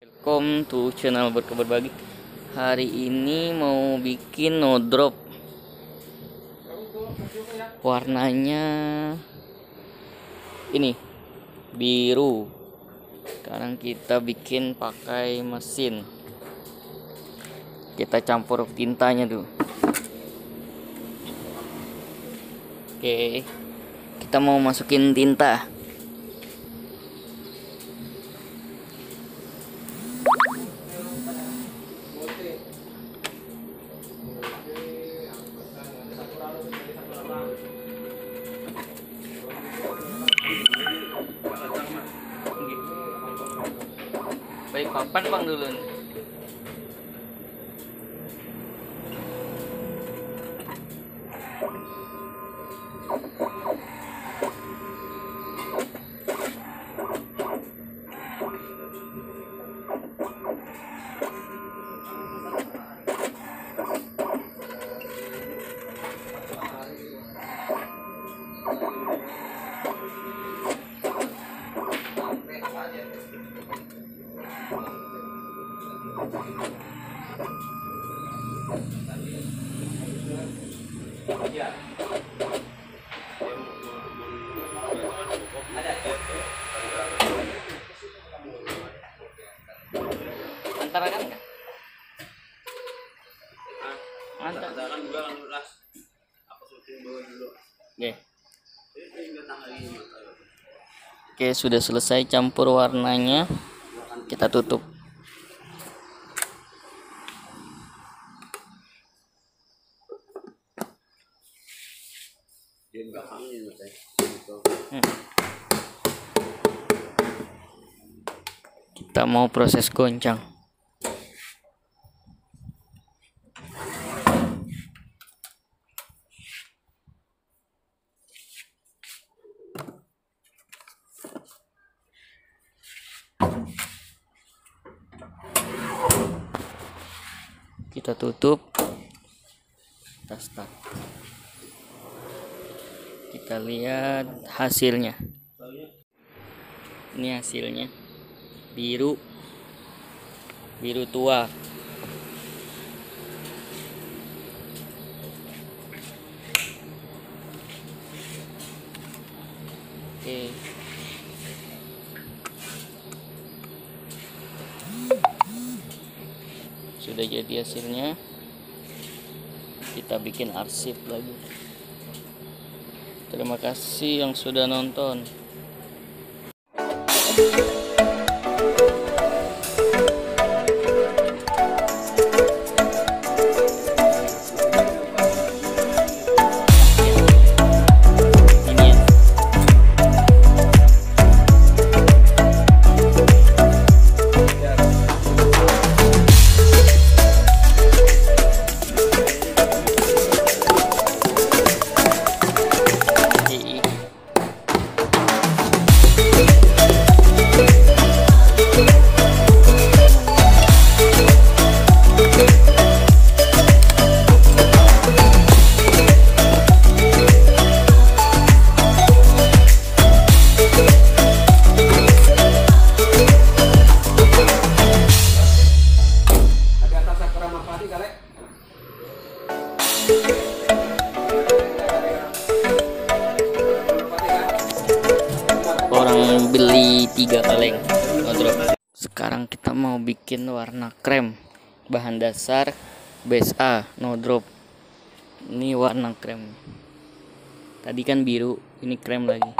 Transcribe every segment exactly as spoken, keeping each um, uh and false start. Welcome to channel berkebagi. Hari ini mau bikin no drop. Warnanya ini biru. Sekarang kita bikin pakai mesin. Kita campur tintanya dulu. Oke, kita mau masukin tinta. Baik papan bang dulu nih. Antara kan enggak? Antara kan juga kan ulas. Aku syuting bawa dulu. Oke. Oke, sudah selesai campur warnanya. Kita tutup. Dia enggak hamil, Teh. Kita mau proses goncang. Kita tutup, kita start, kita lihat hasilnya. Ini hasilnya biru biru tua. Oke, sudah jadi hasilnya. Kita bikin arsip lagi. Terima kasih yang sudah nonton. Orang beli tiga kaleng no drop. Sekarang kita mau bikin warna krem. Bahan dasar base A no drop. Ini warna krem. Tadi kan biru, ini krem lagi.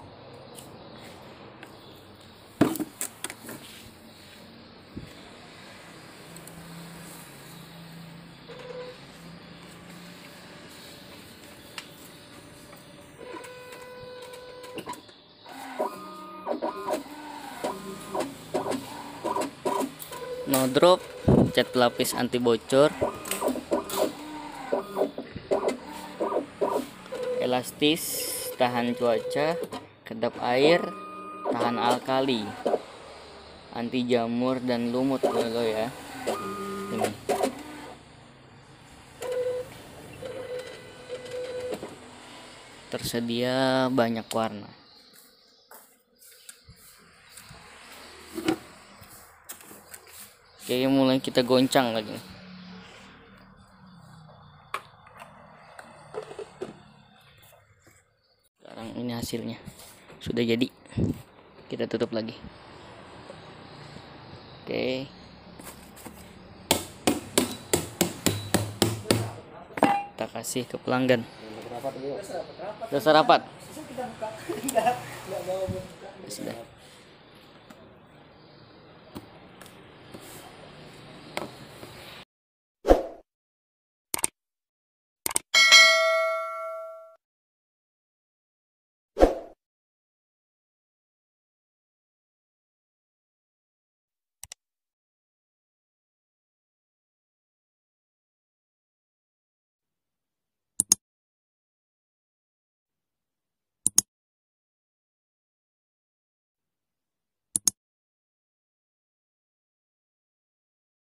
No drop, cat pelapis anti bocor, elastis, tahan cuaca, kedap air, tahan alkali, anti jamur dan lumut loh ya. Ini. Tersedia banyak warna. Kayaknya mulai kita goncang lagi. Sekarang ini hasilnya sudah jadi. Kita tutup lagi. Oke. Kita kasih ke pelanggan. Udah sarapan. Sudah.